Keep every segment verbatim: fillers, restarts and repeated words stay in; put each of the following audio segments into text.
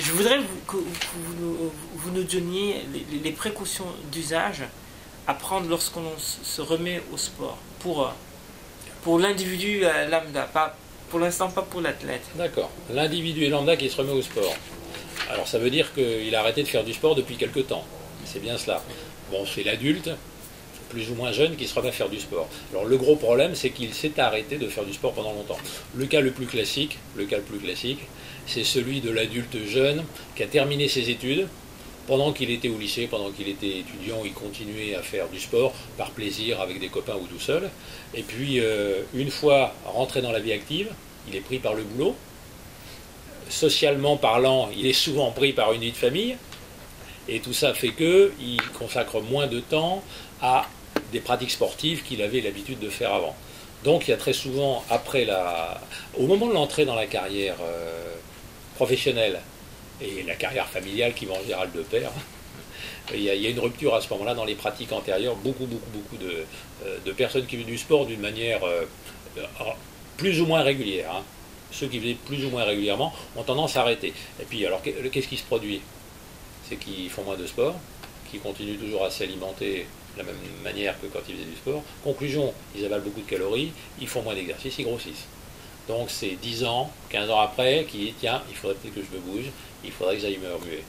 Je voudrais que vous nous donniez les précautions d'usage à prendre lorsqu'on se remet au sport, pour, pour l'individu lambda, pas, pour l'instant pas pour l'athlète. D'accord, l'individu lambda qui se remet au sport. Alors ça veut dire qu'il a arrêté de faire du sport depuis quelque temps, c'est bien cela. Bon, c'est l'adulte, plus ou moins jeune, qui se remet à faire du sport. Alors le gros problème, c'est qu'il s'est arrêté de faire du sport pendant longtemps. Le cas le plus classique, le cas le plus classique, c'est celui de l'adulte jeune qui a terminé ses études. Pendant qu'il était au lycée, pendant qu'il était étudiant, il continuait à faire du sport par plaisir avec des copains ou tout seul. Et puis, euh, une fois rentré dans la vie active, il est pris par le boulot. Socialement parlant, il est souvent pris par une vie de famille. Et tout ça fait qu'il consacre moins de temps à des pratiques sportives qu'il avait l'habitude de faire avant. Donc il y a très souvent, après la... au moment de l'entrée dans la carrière euh, professionnelle et la carrière familiale qui va en général de pair, il, y a, il y a une rupture à ce moment-là dans les pratiques antérieures. Beaucoup, beaucoup, beaucoup de, euh, de personnes qui vivent du sport d'une manière euh, plus ou moins régulière. Hein. Ceux qui vivent plus ou moins régulièrement ont tendance à arrêter. Et puis alors qu'est-ce qui se produit? C'est qu'ils font moins de sport, qu'ils continuent toujours à s'alimenter de la même manière que quand ils faisaient du sport. Conclusion, ils avalent beaucoup de calories, ils font moins d'exercice, ils grossissent. Donc c'est dix ans, quinze ans après qu'ils disent « Tiens, il faudrait peut-être que je me bouge, il faudrait que j'aille me remuer ».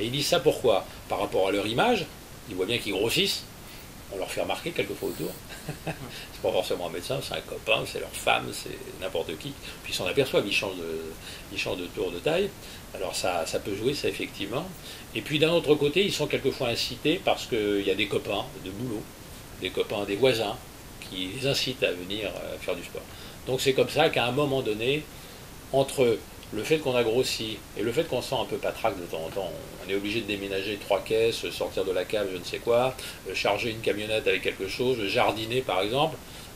Et ils disent ça pourquoi? Par rapport à leur image, ils voient bien qu'ils grossissent, on leur fait remarquer quelquefois autour. C'est pas forcément un médecin, c'est un copain, c'est leur femme, c'est n'importe qui. Puis ils s'en aperçoivent, ils changent de, ils changent de tour de taille. Alors ça, ça peut jouer, ça, effectivement. Et puis d'un autre côté, ils sont quelquefois incités parce qu'il y a des copains de boulot, des copains, des voisins, qui les incitent à venir faire du sport. Donc c'est comme ça qu'à un moment donné, entre le fait qu'on a grossi et le fait qu'on sent un peu patraque de temps en temps, on est obligé de déménager trois caisses, sortir de la cave, je ne sais quoi, charger une camionnette avec quelque chose, jardiner par exemple,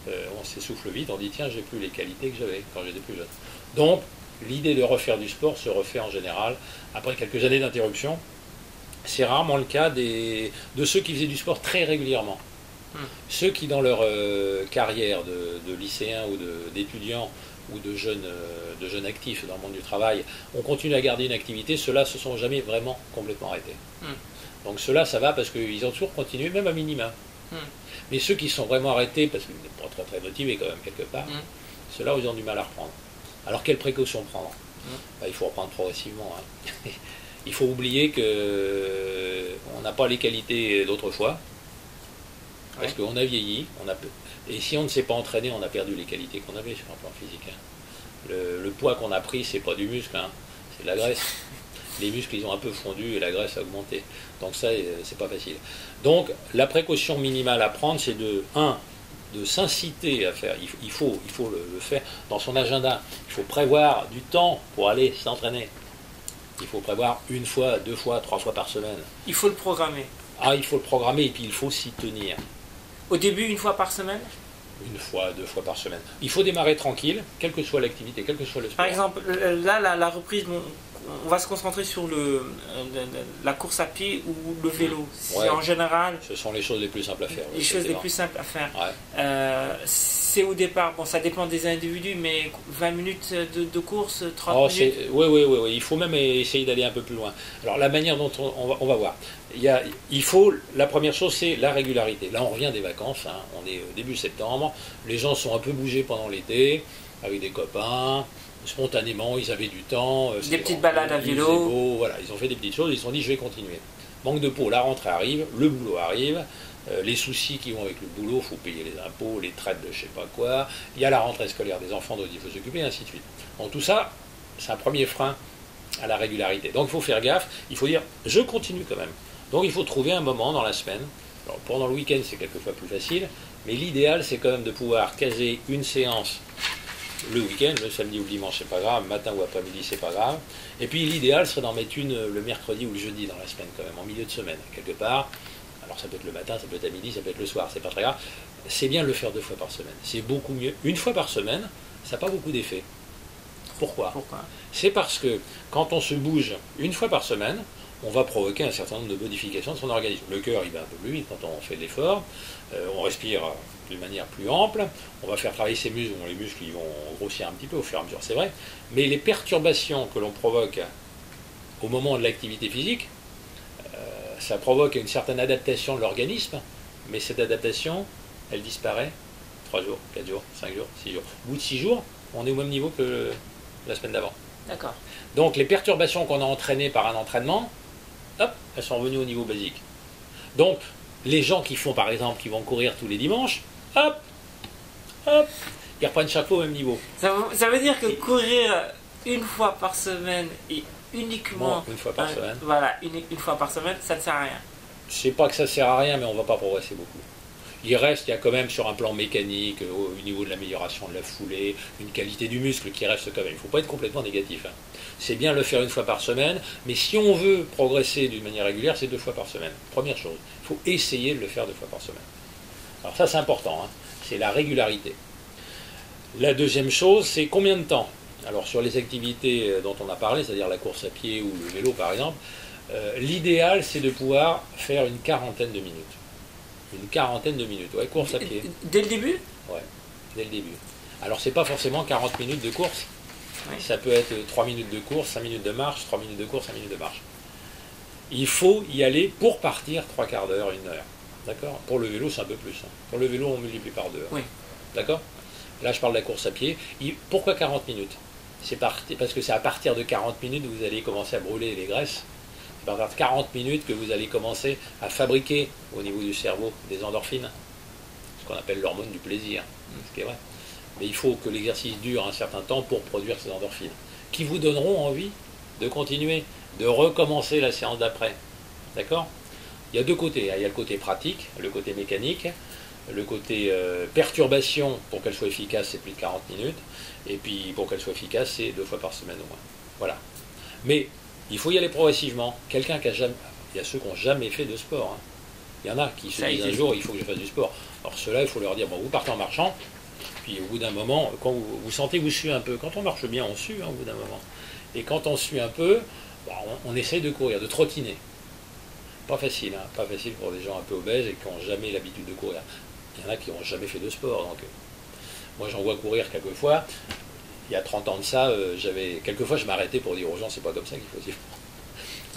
euh, on s'essouffle vite, on dit tiens, j'ai plus les qualités que j'avais quand j'étais plus jeune. Donc l'idée de refaire du sport se refait en général après quelques années d'interruption. C'est rarement le cas des, de ceux qui faisaient du sport très régulièrement. Mmh. Ceux qui dans leur euh, carrière de, de lycéen ou d'étudiant ou de jeunes de jeunes actifs dans le monde du travail, on continue à garder une activité, ceux-là se sont jamais vraiment complètement arrêtés. Mm. Donc ceux-là, ça va parce qu'ils ont toujours continué, même à minima. Mm. Mais ceux qui sont vraiment arrêtés, parce qu'ils ne sont pas très, très motivés quand même quelque part, mm. ceux-là, ils ont du mal à reprendre. Alors quelles précautions prendre? mm. Ben, il faut reprendre progressivement. Hein. Il faut oublier qu'on n'a pas les qualités d'autrefois, parce ouais. qu'on a vieilli, on a peu. Et si on ne s'est pas entraîné, on a perdu les qualités qu'on avait sur un plan physique. Hein. Le, le poids qu'on a pris, c'est pas du muscle, hein. C'est de la graisse. Les muscles, ils ont un peu fondu et la graisse a augmenté. Donc ça, c'est pas facile. Donc, la précaution minimale à prendre, c'est de, un, de s'inciter à faire. Il, il faut, il faut le, le faire dans son agenda. Il faut prévoir du temps pour aller s'entraîner. Il faut prévoir une fois, deux fois, trois fois par semaine. Il faut le programmer. Ah, il faut le programmer et puis il faut s'y tenir. Au début, une fois par semaine? Une fois, deux fois par semaine. Il faut démarrer tranquille, quelle que soit l'activité, quel que soit le sport. Par exemple, là, la, la reprise, on va se concentrer sur le, la course à pied ou le vélo. Si ouais, en général... Ce sont les choses les plus simples à faire. Les oui, choses les plus simples à faire. Ouais. Euh, c'est au départ, bon, ça dépend des individus, mais vingt minutes de, de course, trente minutes... Oui, oui, oui, oui, il faut même essayer d'aller un peu plus loin. Alors, la manière dont on, on, va, on va voir... Il, y a, il faut, la première chose, c'est la régularité. Là, on revient des vacances, hein, on est au début septembre, les gens sont un peu bougés pendant l'été, avec des copains, spontanément, ils avaient du temps. Des petites balades à vélo. Beau, voilà, ils ont fait des petites choses, ils se sont dit, je vais continuer. Manque de peau, la rentrée arrive, le boulot arrive, euh, les soucis qui vont avec le boulot, il faut payer les impôts, les traites de je ne sais pas quoi, il y a la rentrée scolaire des enfants dont il faut s'occuper, et ainsi de suite. Donc tout ça, c'est un premier frein à la régularité. Donc il faut faire gaffe, il faut dire, je continue quand même. Donc il faut trouver un moment dans la semaine. Alors, pendant le week-end, c'est quelquefois plus facile, mais l'idéal, c'est quand même de pouvoir caser une séance le week-end, le samedi ou le dimanche, c'est pas grave, matin ou après-midi, c'est pas grave. Et puis l'idéal serait d'en mettre une le mercredi ou le jeudi dans la semaine, quand même, en milieu de semaine, quelque part. Alors ça peut être le matin, ça peut être à midi, ça peut être le soir, c'est pas très grave. C'est bien de le faire deux fois par semaine, c'est beaucoup mieux. Une fois par semaine, ça n'a pas beaucoup d'effet. Pourquoi? Pourquoi? C'est parce que quand on se bouge une fois par semaine, on va provoquer un certain nombre de modifications de son organisme. Le cœur, il va un peu plus vite quand on fait de l'effort, euh, on respire d'une manière plus ample, on va faire travailler ses muscles, les muscles ils vont grossir un petit peu au fur et à mesure, c'est vrai, mais les perturbations que l'on provoque au moment de l'activité physique, euh, ça provoque une certaine adaptation de l'organisme, mais cette adaptation, elle disparaît trois jours, quatre jours, cinq jours, six jours. Au bout de six jours, on est au même niveau que la semaine d'avant. D'accord. Donc les perturbations qu'on a entraînées par un entraînement, hop, elles sont revenues au niveau basique. Donc les gens qui font, par exemple, qui vont courir tous les dimanches, hop, hop, ils reprennent chaque fois au même niveau. Ça, ça veut dire que et courir une fois par semaine et uniquement... Bon, une fois par euh, semaine. Voilà, une, une fois par semaine, ça ne sert à rien. C'est pas que ça sert à rien, mais on ne va pas progresser beaucoup. Il reste, il y a quand même sur un plan mécanique, au niveau de l'amélioration de la foulée, une qualité du muscle qui reste quand même. Il ne faut pas être complètement négatif. Hein. C'est bien le faire une fois par semaine, mais si on veut progresser d'une manière régulière, c'est deux fois par semaine. Première chose, il faut essayer de le faire deux fois par semaine. Alors ça, c'est important, hein. C'est la régularité. La deuxième chose, c'est combien de temps? Alors sur les activités dont on a parlé, c'est-à-dire la course à pied ou le vélo par exemple, euh, l'idéal c'est de pouvoir faire une quarantaine de minutes. Une quarantaine de minutes, ouais, course à pied. Dès le début? Ouais, dès le début. Alors c'est pas forcément quarante minutes de course, ouais. Ça peut être trois minutes de course, cinq minutes de marche, trois minutes de course, cinq minutes de marche. Il faut y aller pour partir trois quarts d'heure, une heure. D'accord? Pour le vélo c'est un peu plus. Hein. Pour le vélo on multiplie par deux. Hein. Oui. D'accord? Là je parle de la course à pied. Pourquoi quarante minutes? C'est parce que c'est à partir de quarante minutes que vous allez commencer à brûler les graisses. C'est à partir de quarante minutes que vous allez commencer à fabriquer au niveau du cerveau des endorphines, ce qu'on appelle l'hormone du plaisir, ce qui est vrai. Mais il faut que l'exercice dure un certain temps pour produire ces endorphines, qui vous donneront envie de continuer, de recommencer la séance d'après. D'accord? Il y a deux côtés, hein. Il y a le côté pratique, le côté mécanique. Le côté euh, perturbation, pour qu'elle soit efficace, c'est plus de quarante minutes. Et puis, pour qu'elle soit efficace, c'est deux fois par semaine au moins. Voilà. Mais, il faut y aller progressivement. Quelqu'un qui a jamais... Il y a ceux qui n'ont jamais fait de sport. Hein. Il y en a qui se disent un jour, il faut que je fasse du sport. Alors, ceux-là, il faut leur dire, bon, vous partez en marchant. Puis, au bout d'un moment, quand vous, vous sentez, vous suez un peu. Quand on marche bien, on sue, hein, au bout d'un moment. Et quand on sue un peu, bah, on, on essaye de courir, de trottiner. Pas facile, hein. Pas facile pour des gens un peu obèses et qui n'ont jamais l'habitude de courir. Il y en a qui n'ont jamais fait de sport. Donc, moi, j'en vois courir quelquefois. Il y a trente ans de ça, euh, j'avais quelquefois, je m'arrêtais pour dire aux gens, c'est pas comme ça qu'il faut dire.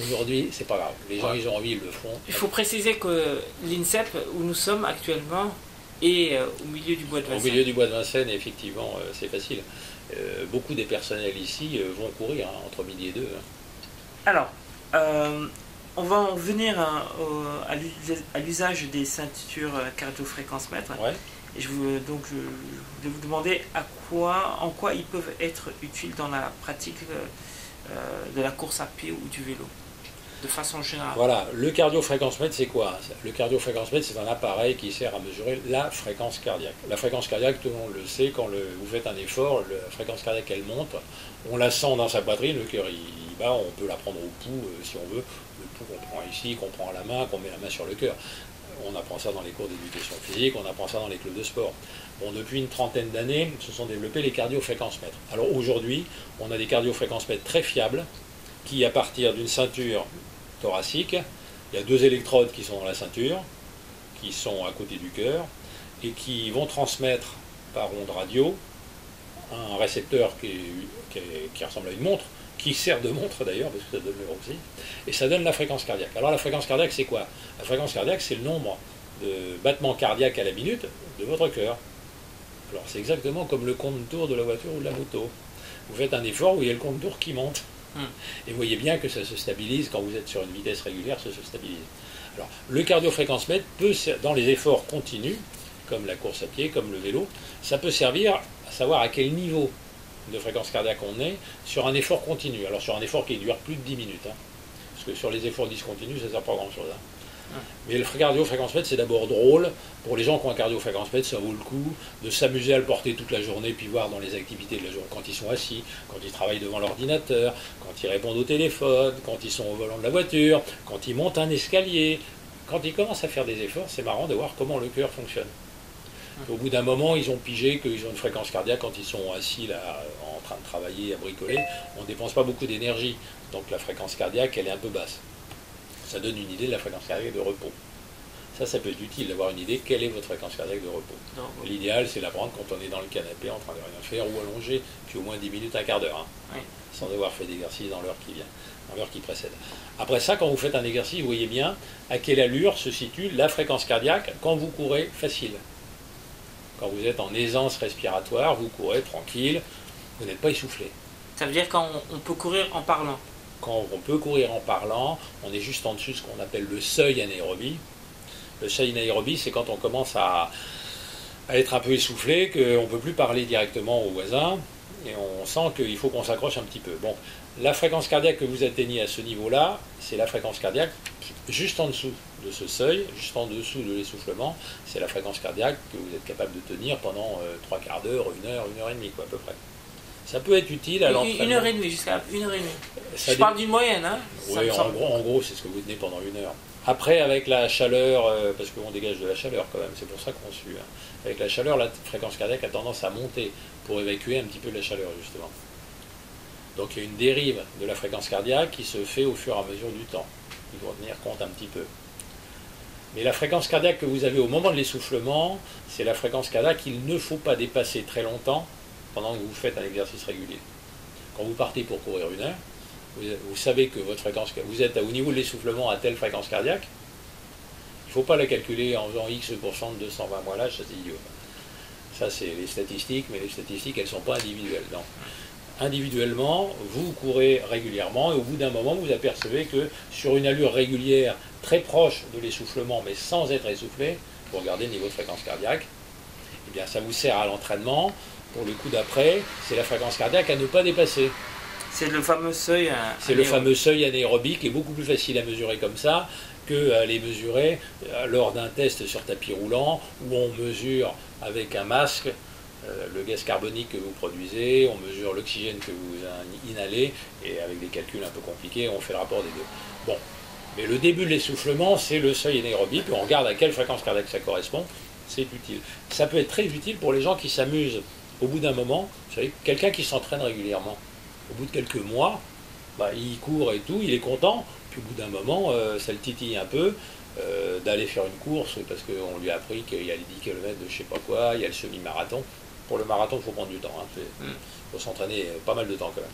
Aujourd'hui, c'est pas grave. Les gens, ils ont envie, ils le font. Il faut préciser que l'INSEP, où nous sommes actuellement, est euh, au milieu du bois de Vincennes. Au milieu du bois de Vincennes, effectivement, euh, c'est facile. Euh, beaucoup des personnels ici euh, vont courir hein, entre midi et deux. Hein. Alors, euh, on va en venir hein, au, à l'usage des ceintures cardio-fréquencemètre. Ouais. Et je vous, donc je, je vais vous demander à quoi, en quoi ils peuvent être utiles dans la pratique euh, de la course à pied ou du vélo, de façon générale. Voilà, le cardio-fréquencemètre c'est quoi? Le cardio-fréquencemètre c'est un appareil qui sert à mesurer la fréquence cardiaque. La fréquence cardiaque, tout le monde le sait, quand le, vous faites un effort, la fréquence cardiaque elle monte, on la sent dans sa poitrine, le cœur il bat, on peut la prendre au pouls euh, si on veut. Qu'on prend ici, qu'on prend à la main, qu'on met la main sur le cœur. On apprend ça dans les cours d'éducation physique, on apprend ça dans les clubs de sport. Bon, depuis une trentaine d'années, se sont développés les cardio-fréquencemètres. Alors aujourd'hui, on a des cardio-fréquencemètres très fiables qui, à partir d'une ceinture thoracique, il y a deux électrodes qui sont dans la ceinture, qui sont à côté du cœur, et qui vont transmettre par onde radio un récepteur qui, qui, qui ressemble à une montre, qui sert de montre d'ailleurs, parce que ça donne l'heure aussi, et ça donne la fréquence cardiaque. Alors la fréquence cardiaque c'est quoi? La fréquence cardiaque c'est le nombre de battements cardiaques à la minute de votre cœur. Alors c'est exactement comme le compte-tour de la voiture ou de la moto. Vous faites un effort où il y a le compte-tour qui monte. Et vous voyez bien que ça se stabilise, quand vous êtes sur une vitesse régulière, ça se stabilise. Alors le cardio-fréquencemètre peut, dans les efforts continus, comme la course à pied, comme le vélo, ça peut servir à savoir à quel niveau de fréquence cardiaque on est sur un effort continu, alors sur un effort qui dure plus de dix minutes, hein, parce que sur les efforts discontinus ça ne sert pas grand chose, hein. Mmh. Mais le cardio-fréquencemètre c'est d'abord drôle pour les gens qui ont un cardio-fréquencemètre, ça vaut le coup de s'amuser à le porter toute la journée, puis voir dans les activités de la journée, quand ils sont assis, quand ils travaillent devant l'ordinateur, quand ils répondent au téléphone, quand ils sont au volant de la voiture, quand ils montent un escalier, quand ils commencent à faire des efforts, c'est marrant de voir comment le cœur fonctionne. Au bout d'un moment, ils ont pigé qu'ils ont une fréquence cardiaque quand ils sont assis là, en train de travailler, à bricoler. On ne dépense pas beaucoup d'énergie, donc la fréquence cardiaque, elle est un peu basse. Ça donne une idée de la fréquence cardiaque de repos. Ça, ça peut être utile d'avoir une idée, quelle est votre fréquence cardiaque de repos. Oui. L'idéal, c'est la prendre quand on est dans le canapé, en train de rien faire, ou allongé, puis au moins dix minutes, un quart d'heure, hein, oui. sans avoir fait d'exercice dans l'heure qui vient, dans l'heure qui précède. Après ça, quand vous faites un exercice, vous voyez bien à quelle allure se situe la fréquence cardiaque quand vous courez facile. Quand vous êtes en aisance respiratoire, vous courez tranquille, vous n'êtes pas essoufflé. Ça veut dire quand on peut courir en parlant. Quand on peut courir en parlant, on est juste en dessous de ce qu'on appelle le seuil anaérobie. Le seuil anaérobie, c'est quand on commence à, à être un peu essoufflé, qu'on ne peut plus parler directement aux voisins, et on sent qu'il faut qu'on s'accroche un petit peu. Bon, la fréquence cardiaque que vous atteignez à ce niveau-là, c'est la fréquence cardiaque juste en dessous de ce seuil, juste en dessous de l'essoufflement, c'est la fréquence cardiaque que vous êtes capable de tenir pendant euh, trois quarts d'heure, une heure, une heure et demie, quoi, à peu près. Ça peut être utile à l'entraînement. Une heure et demie jusqu'à une heure et demie. Ça Je dé... parle d'une moyenne, hein. Ça oui, en, semble... gros, en gros, c'est ce que vous tenez pendant une heure. Après, avec la chaleur, euh, parce qu'on dégage de la chaleur quand même, c'est pour ça qu'on sue. Hein. Avec la chaleur, la fréquence cardiaque a tendance à monter pour évacuer un petit peu la chaleur, justement. Donc il y a une dérive de la fréquence cardiaque qui se fait au fur et à mesure du temps. Il faut tenir compte un petit peu. Mais la fréquence cardiaque que vous avez au moment de l'essoufflement, c'est la fréquence cardiaque qu'il ne faut pas dépasser très longtemps pendant que vous faites un exercice régulier. Quand vous partez pour courir une heure, vous, vous savez que votre fréquence, vous êtes à, au niveau de l'essoufflement à telle fréquence cardiaque, il ne faut pas la calculer en faisant X pour cent de deux cent vingt mois l'âge, ça c'est idiot. Ça c'est les statistiques, mais les statistiques elles ne sont pas individuelles. Non. Individuellement, vous courez régulièrement et au bout d'un moment vous apercevez que sur une allure régulière très proche de l'essoufflement mais sans être essoufflé, vous regardez le niveau de fréquence cardiaque, et bien ça vous sert à l'entraînement. Pour le coup d'après, c'est la fréquence cardiaque à ne pas dépasser. C'est le fameux seuil à... C'est le fameux seuil anaérobie qui est beaucoup plus facile à mesurer comme ça qu'à les mesurer lors d'un test sur tapis roulant où on mesure avec un masque euh, le gaz carbonique que vous produisez, on mesure l'oxygène que vous inhalez et avec des calculs un peu compliqués, on fait le rapport des deux. Bon, mais le début de l'essoufflement, c'est le seuil anaérobie, puis on regarde à quelle fréquence cardiaque ça correspond, c'est utile. Ça peut être très utile pour les gens qui s'amusent. Au bout d'un moment, vous savez, quelqu'un qui s'entraîne régulièrement, au bout de quelques mois, bah, il court et tout, il est content, puis au bout d'un moment, euh, ça le titille un peu euh, d'aller faire une course, parce qu'on lui a appris qu'il y a les dix kilomètres de je ne sais pas quoi, il y a le semi-marathon. Pour le marathon, il faut prendre du temps, il hein, faut mm. s'entraîner pas mal de temps quand même.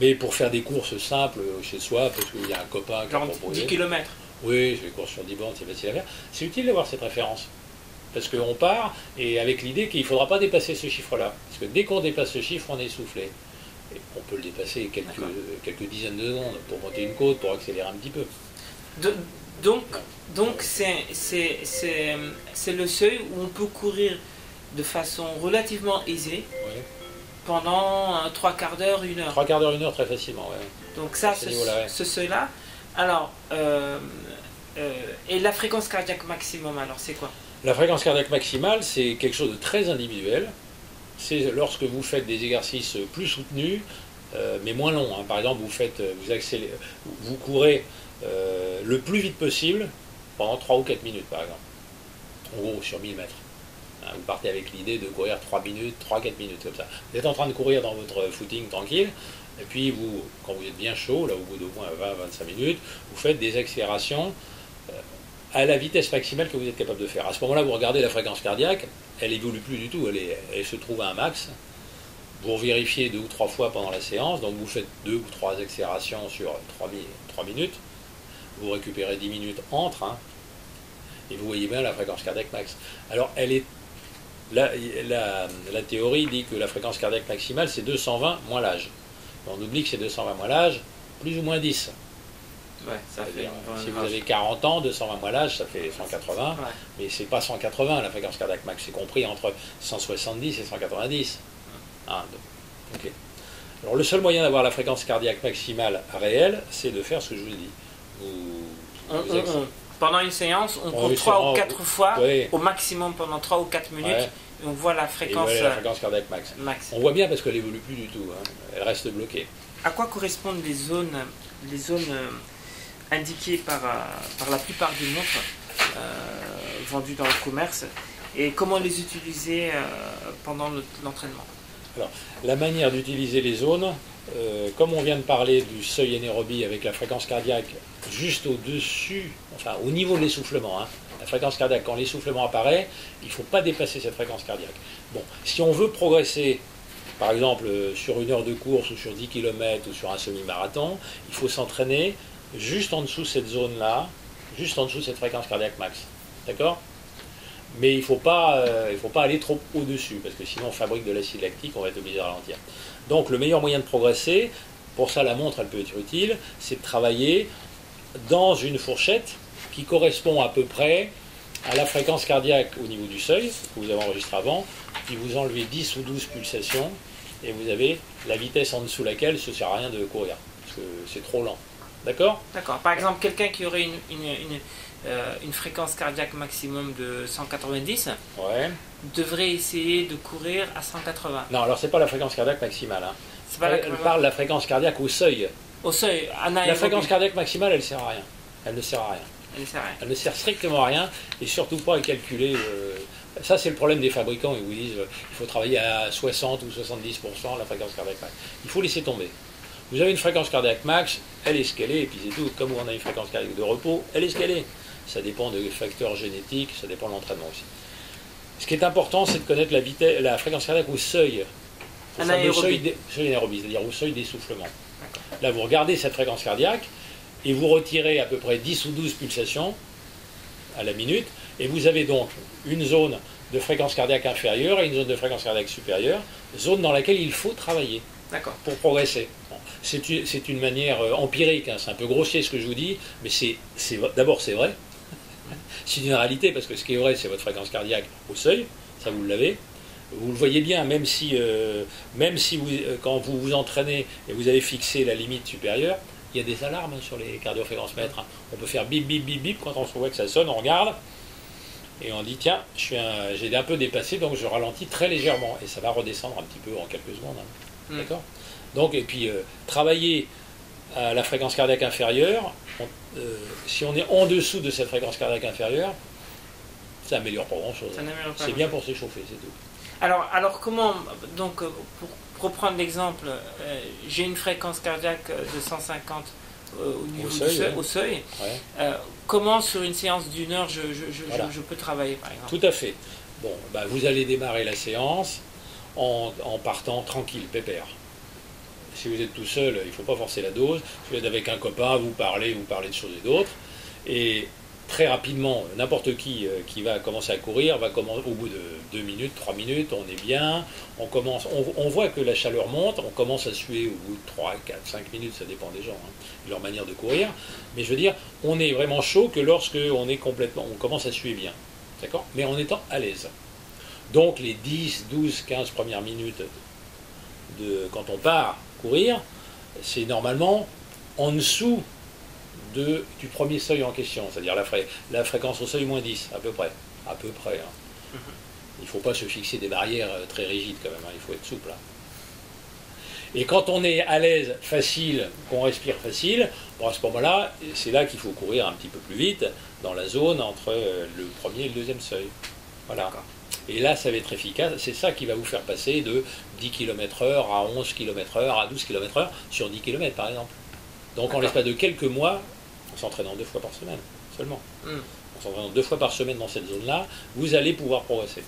Mais pour faire des courses simples chez soi, parce qu'il y a un copain qui a proposé... dix kilomètres. Oui, les courses sur dix bornes, c'est facile à faire. C'est utile d'avoir cette référence. Parce qu'on part et avec l'idée qu'il ne faudra pas dépasser ce chiffre-là. Parce que dès qu'on dépasse ce chiffre, on est essoufflé. Et on peut le dépasser quelques, quelques dizaines de secondes pour monter une côte, pour accélérer un petit peu. De, donc, donc c'est, c'est, c'est, c'est le seuil où on peut courir de façon relativement aisée oui. pendant un, trois quarts d'heure, une heure. Trois quarts d'heure, une heure très facilement, oui. Donc ça, ce, ouais. ce seuil-là. Alors, euh, euh, et la fréquence cardiaque maximum, alors c'est quoi ? La fréquence cardiaque maximale, c'est quelque chose de très individuel. C'est lorsque vous faites des exercices plus soutenus, euh, mais moins longs. Hein. Par exemple, vous, faites, vous, accélérez, vous courez euh, le plus vite possible pendant trois ou quatre minutes, par exemple. En gros, sur mille mètres. Hein, vous partez avec l'idée de courir trois minutes, trois à quatre minutes, comme ça. Vous êtes en train de courir dans votre footing tranquille, et puis vous, quand vous êtes bien chaud, là, au bout d'au moins vingt à vingt-cinq minutes, vous faites des accélérations euh, à la vitesse maximale que vous êtes capable de faire. À ce moment-là, vous regardez la fréquence cardiaque, elle n'évolue plus du tout, elle, est, elle se trouve à un max. Vous vérifiez deux ou trois fois pendant la séance, donc vous faites deux ou trois accélérations sur trois minutes, vous récupérez dix minutes entre, hein, et vous voyez bien la fréquence cardiaque max. Alors, elle est, la, la, la théorie dit que la fréquence cardiaque maximale, c'est deux cent vingt moins l'âge. On oublie que c'est deux cent vingt moins l'âge, plus ou moins dix. Ouais, ça fait, si vous avez quarante ans, deux cent vingt mois l'âge, ça fait cent quatre-vingts, ouais. mais c'est pas cent quatre-vingts la fréquence cardiaque max, c'est compris entre cent soixante-dix et cent quatre-vingt-dix. Ah, okay. Alors le seul moyen d'avoir la fréquence cardiaque maximale réelle, c'est de faire ce que je vous dis. Vous, on, vous on, on, pendant une séance, on, on compte trois ou quatre fois, oui. au maximum pendant trois ou quatre minutes, ouais. et on voit la fréquence, et voilà la fréquence cardiaque max. max. On voit bien parce qu'elle n'évolue plus du tout, hein. Elle reste bloquée. À quoi correspondent les zones, les zones indiqué par, par la plupart des montres euh, vendues dans le commerce, et comment les utiliser euh, pendant l'entraînement. Alors, la manière d'utiliser les zones, euh, comme on vient de parler du seuil anaérobie avec la fréquence cardiaque juste au-dessus, enfin au niveau de l'essoufflement, hein, la fréquence cardiaque, quand l'essoufflement apparaît, il ne faut pas dépasser cette fréquence cardiaque. Bon, si on veut progresser, par exemple, sur une heure de course ou sur dix kilomètres ou sur un semi-marathon, il faut s'entraîner juste en dessous de cette zone-là, juste en dessous de cette fréquence cardiaque max. D'accord ? Mais il ne faut pas, euh, il faut pas aller trop au-dessus, parce que sinon on fabrique de l'acide lactique, on va être obligé de ralentir. Donc le meilleur moyen de progresser, pour ça la montre elle peut être utile, c'est de travailler dans une fourchette qui correspond à peu près à la fréquence cardiaque au niveau du seuil, que vous avez enregistré avant, puis vous enlevez dix ou douze pulsations, et vous avez la vitesse en dessous laquelle ce ne sert à rien de courir, parce que c'est trop lent. D'accord ? D'accord. Par exemple, quelqu'un qui aurait une, une, une, euh, une fréquence cardiaque maximum de cent quatre-vingt-dix, ouais, devrait essayer de courir à cent quatre-vingts. Non, alors c'est pas la fréquence cardiaque maximale. Hein. C'est pas elle, la... elle parle de la fréquence cardiaque au seuil. Au seuil, anaérobie. La fréquence cardiaque maximale, elle sert à rien. Elle ne sert à rien. Elle ne sert à rien. Elle ne sert strictement à rien, et surtout pas à calculer. Euh... Ça, c'est le problème des fabricants. Ils vous disent euh, il faut travailler à soixante ou soixante-dix pour cent la fréquence cardiaque max. Il faut laisser tomber. Vous avez une fréquence cardiaque max, elle est scalée, et puis c'est tout. Comme on a une fréquence cardiaque de repos, elle est scalée. Ça dépend des facteurs génétiques, ça dépend de l'entraînement aussi. Ce qui est important, c'est de connaître la, vitesse, la fréquence cardiaque au seuil. Au seuil anaérobie, c'est-à-dire au seuil d'essoufflement. Là, vous regardez cette fréquence cardiaque, et vous retirez à peu près dix ou douze pulsations à la minute, et vous avez donc une zone de fréquence cardiaque inférieure et une zone de fréquence cardiaque supérieure, zone dans laquelle il faut travailler pour progresser. C'est une manière empirique, hein, c'est un peu grossier ce que je vous dis, mais d'abord c'est vrai, c'est une réalité, parce que ce qui est vrai c'est votre fréquence cardiaque au seuil, ça vous l'avez, vous le voyez bien, même si, euh, même si vous, euh, quand vous vous entraînez et vous avez fixé la limite supérieure, il y a des alarmes sur les cardio-fréquencemètres, hein. On peut faire bip bip bip bip, quand on se voit que ça sonne, on regarde, et on dit tiens, j'ai un, un peu dépassé, donc je ralentis très légèrement, et ça va redescendre un petit peu en quelques secondes, hein. Mm. D'accord ? Donc, et puis, euh, travailler à la fréquence cardiaque inférieure, on, euh, si on est en dessous de cette fréquence cardiaque inférieure, ça n'améliore pas grand-chose. C'est bien pour s'échauffer, c'est tout. Alors, alors, comment, donc, pour reprendre l'exemple, euh, j'ai une fréquence cardiaque de cent cinquante euh, au niveau au seuil. Du seuil, ouais. Au seuil. Ouais. Euh, comment, sur une séance d'une heure, je, je, je, voilà. je, je peux travailler, par exemple? Tout à fait. Bon, bah, vous allez démarrer la séance en, en partant tranquille, pépère. Si vous êtes tout seul, il ne faut pas forcer la dose. Si vous êtes avec un copain, vous parlez, vous parlez de choses et d'autres. Et très rapidement, n'importe qui euh, qui va commencer à courir, va commencer, au bout de deux minutes, trois minutes, on est bien. On, commence, on, on voit que la chaleur monte, on commence à suer au bout de trois, quatre, cinq minutes, ça dépend des gens, hein, de leur manière de courir. Mais je veux dire, on est vraiment chaud que lorsque on est complètement, on commence à suer bien. D'accord ? Mais en étant à l'aise. Donc les dix, douze, quinze premières minutes de, quand on part, courir, c'est normalement en dessous de, du premier seuil en question, c'est-à-dire la, fré la fréquence au seuil moins dix, à peu près. À peu près hein. Il ne faut pas se fixer des barrières très rigides quand même, hein. Il faut être souple. Hein. Et quand on est à l'aise, facile, qu'on respire facile, bon, à ce moment-là, c'est là, là qu'il faut courir un petit peu plus vite, dans la zone entre le premier et le deuxième seuil. Voilà. Et là, ça va être efficace. C'est ça qui va vous faire passer de dix kilomètres heure à onze kilomètres heure, à douze kilomètres heure, sur dix kilomètres par exemple. Donc en l'espace de quelques mois, en s'entraînant deux fois par semaine seulement, mm. en s'entraînant deux fois par semaine dans cette zone-là, vous allez pouvoir progresser.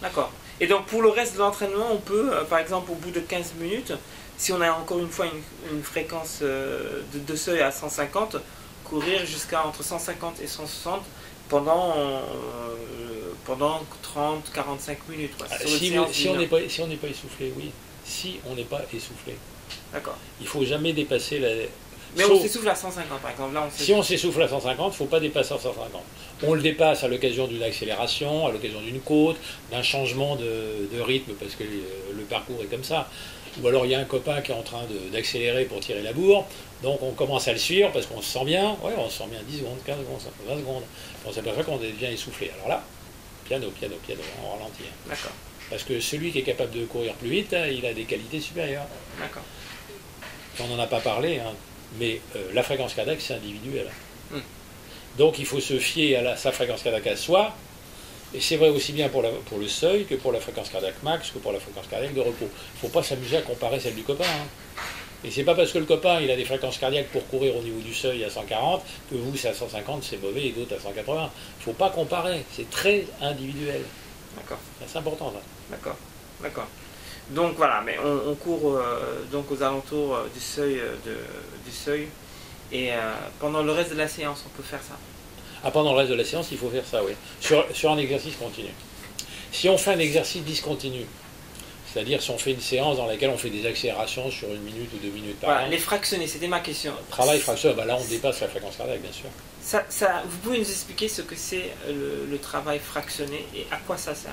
D'accord. Et donc pour le reste de l'entraînement, on peut, euh, par exemple, au bout de quinze minutes, si on a encore une fois une, une fréquence euh, de, de seuil à cent cinquante, courir jusqu'à entre cent cinquante et cent soixante pendant... Euh, pendant trente à quarante-cinq minutes. Quoi, ah, si, vous, si on n'est pas, si pas essoufflé, oui. Si on n'est pas essoufflé. D'accord. Il ne faut jamais dépasser la... Mais Sauf... on s'essouffle à cent cinquante, par exemple. Là, on si on s'essouffle à cent cinquante, il ne faut pas dépasser à cent cinquante. On le dépasse à l'occasion d'une accélération, à l'occasion d'une côte, d'un changement de, de rythme, parce que le, le parcours est comme ça. Ou alors, il y a un copain qui est en train d'accélérer pour tirer la bourre. Donc, on commence à le suivre, parce qu'on se sent bien. Ouais, on se sent bien dix secondes, quinze secondes, vingt secondes. On s'aperçoit qu'on devient essoufflé. Alors là... Piano, piano, piano, on ralentit. Hein. D'accord. Parce que celui qui est capable de courir plus vite, hein, il a des qualités supérieures. D'accord. On n'en a pas parlé, hein, mais euh, la fréquence cardiaque, c'est individuel. Mm. Donc il faut se fier à la, sa fréquence cardiaque à soi, et c'est vrai aussi bien pour, la, pour le seuil que pour la fréquence cardiaque max, que pour la fréquence cardiaque de repos. Il ne faut pas s'amuser à comparer celle du copain. Hein. Et c'est pas parce que le copain il a des fréquences cardiaques pour courir au niveau du seuil à cent quarante que vous c'est à cent cinquante c'est mauvais et d'autres à cent quatre-vingts. Il faut pas comparer, c'est très individuel. D'accord. C'est important là. D'accord, d'accord. Donc voilà, mais on, on court euh, donc aux alentours du seuil de, du seuil et euh, pendant le reste de la séance on peut faire ça. Ah, pendant le reste de la séance il faut faire ça, oui. Sur, sur un exercice continu. Si on fait un exercice discontinu, c'est-à-dire si on fait une séance dans laquelle on fait des accélérations sur une minute ou deux minutes par voilà, an. Les fractionnés, c'était ma question. Travail fractionné, bah là on dépasse la fréquence cardiaque, bien sûr. Ça, ça, vous pouvez nous expliquer ce que c'est le, le travail fractionné et à quoi ça sert?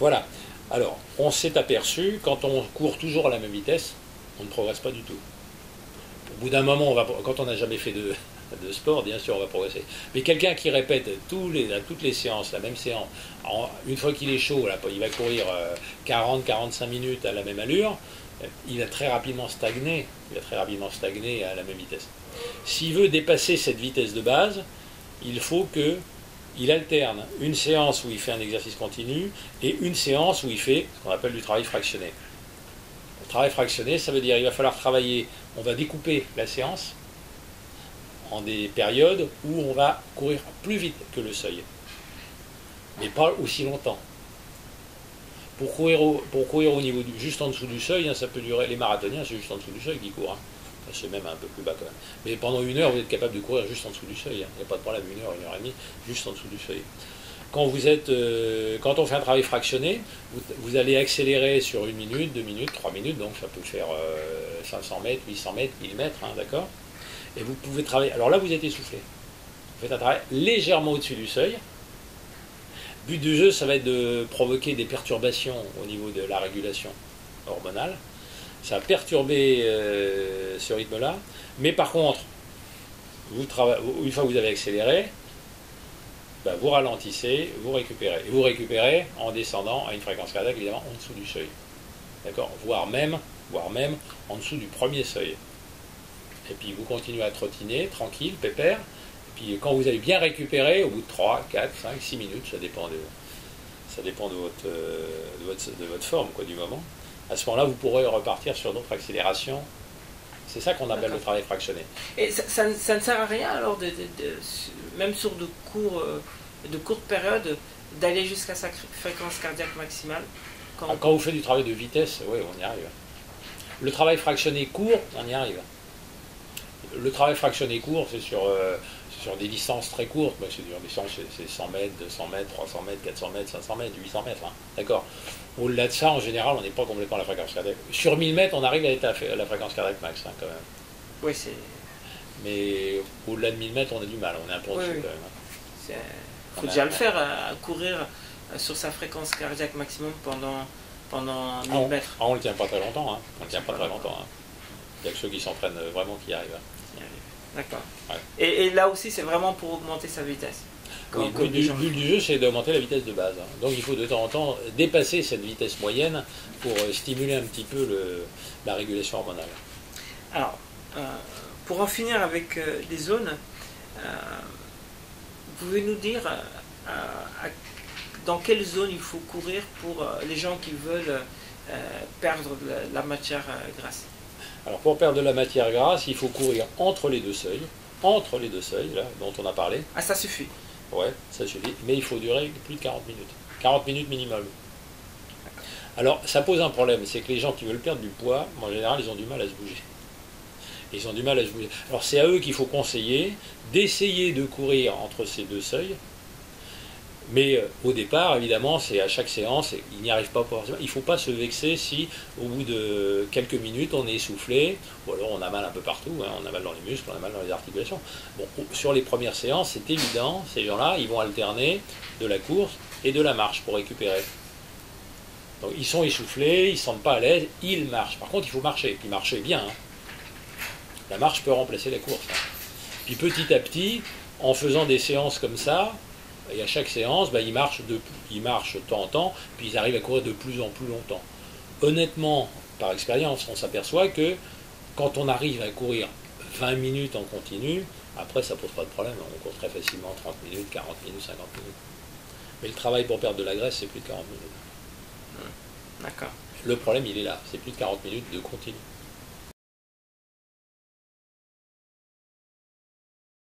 Voilà. Alors, on s'est aperçu, quand on court toujours à la même vitesse, on ne progresse pas du tout. Au bout d'un moment, on va, quand on n'a jamais fait de, de sport, bien sûr, on va progresser. Mais quelqu'un qui répète tous les, à toutes les séances, la même séance, en, une fois qu'il est chaud, là, il va courir quarante à quarante-cinq minutes à la même allure, il a très rapidement stagné, il a très rapidement stagné à la même vitesse. S'il veut dépasser cette vitesse de base, il faut que... il alterne une séance où il fait un exercice continu et une séance où il fait ce qu'on appelle du travail fractionné. Le travail fractionné, ça veut dire qu'il va falloir travailler, on va découper la séance en des périodes où on va courir plus vite que le seuil, mais pas aussi longtemps. Pour courir au, pour courir au niveau du, juste en dessous du seuil, hein, ça peut durer, les marathoniens c'est juste en dessous du seuil qui courent. Hein. C'est même un peu plus bas quand même. Mais pendant une heure, vous êtes capable de courir juste en dessous du seuil. Hein. Il n'y a pas de problème, une heure, une heure et demie, juste en dessous du seuil. Quand, vous êtes, euh, quand on fait un travail fractionné, vous, vous allez accélérer sur une minute, deux minutes, trois minutes. Donc ça peut faire euh, cinq cents mètres, huit cents mètres, mille mètres, hein, d'accord. Et vous pouvez travailler. Alors là, vous êtes essoufflé. Vous faites un travail légèrement au-dessus du seuil. But du jeu, ça va être de provoquer des perturbations au niveau de la régulation hormonale. Ça a perturbé euh, ce rythme-là. Mais par contre, vous une fois que vous avez accéléré, bah vous ralentissez, vous récupérez. Et vous récupérez en descendant à une fréquence cardiaque, évidemment, en dessous du seuil. D'accord, voire même, voire même en dessous du premier seuil. Et puis vous continuez à trottiner, tranquille, pépère. Et puis quand vous avez bien récupéré, au bout de trois, quatre, cinq, six minutes, ça dépend de, ça dépend de, votre, de, votre, de votre forme, quoi, du moment. À ce moment-là, vous pourrez repartir sur d'autres accélérations. C'est ça qu'on appelle le travail fractionné. Et ça, ça, ça ne sert à rien, alors, de, de, de, même sur de, court, de courtes périodes, d'aller jusqu'à sa fréquence cardiaque maximale quand, ah, on... quand vous faites du travail de vitesse, oui, on y arrive. Le travail fractionné court, on y arrive. Le travail fractionné court, c'est sur, euh, sur des distances très courtes. C'est cent mètres, deux cents mètres, trois cents mètres, quatre cents mètres, cinq cents mètres, huit cents mètres. Hein. D'accord. Au-delà de ça, en général, on n'est pas complètement à la fréquence cardiaque. Sur mille mètres, on arrive à être à la fréquence cardiaque max, hein, quand même. Oui, c'est... Mais au-delà de mille mètres, on a du mal. On est un peu en dessous, oui, oui, quand même. Il faut déjà le faire, à courir sur sa fréquence cardiaque maximum pendant, pendant mille ah, on... mètres. Ah, on ne le tient pas très longtemps. Hein. On ne le tient pas, pas très longtemps. longtemps hein. Il n'y a que ceux qui s'entraînent vraiment qui y arrivent. Hein. D'accord. Ouais. Et, et là aussi, c'est vraiment pour augmenter sa vitesse. Oui, le but du, du jeu, c'est d'augmenter la vitesse de base. Donc il faut de temps en temps dépasser cette vitesse moyenne pour stimuler un petit peu le, la régulation hormonale. Alors, euh, pour en finir avec euh, les zones, euh, vous pouvez nous dire euh, à, dans quelle zone il faut courir pour euh, les gens qui veulent euh, perdre de la, de la matière euh, grasse? Alors pour perdre de la matière grasse, il faut courir entre les deux seuils, entre les deux seuils là, dont on a parlé. Ah, ça suffit? Ouais, ça suffit, mais il faut durer plus de quarante minutes. quarante minutes minimum. Alors, ça pose un problème, c'est que les gens qui veulent perdre du poids, en général, ils ont du mal à se bouger. Ils ont du mal à se bouger. Alors, c'est à eux qu'il faut conseiller d'essayer de courir entre ces deux seuils. Mais euh, au départ, évidemment, c'est à chaque séance, il n'y arrive pas forcément. Il ne faut pas se vexer si, au bout de quelques minutes, on est essoufflé, ou alors on a mal un peu partout, hein, on a mal dans les muscles, on a mal dans les articulations. Bon, sur les premières séances, c'est évident, ces gens-là, ils vont alterner de la course et de la marche pour récupérer. Donc ils sont essoufflés, ils ne se sentent pas à l'aise, ils marchent. Par contre, il faut marcher, et puis marcher bien. Hein. La marche peut remplacer la course. Hein. Puis petit à petit, en faisant des séances comme ça, et à chaque séance, bah, ils, marchent de, ils marchent de temps en temps, puis ils arrivent à courir de plus en plus longtemps. Honnêtement, par expérience, on s'aperçoit que quand on arrive à courir vingt minutes en continu, après ça ne pose pas de problème, on court très facilement trente minutes, quarante minutes, cinquante minutes. Mais le travail pour perdre de la graisse, c'est plus de quarante minutes. D'accord. Le problème, il est là, c'est plus de quarante minutes de continu.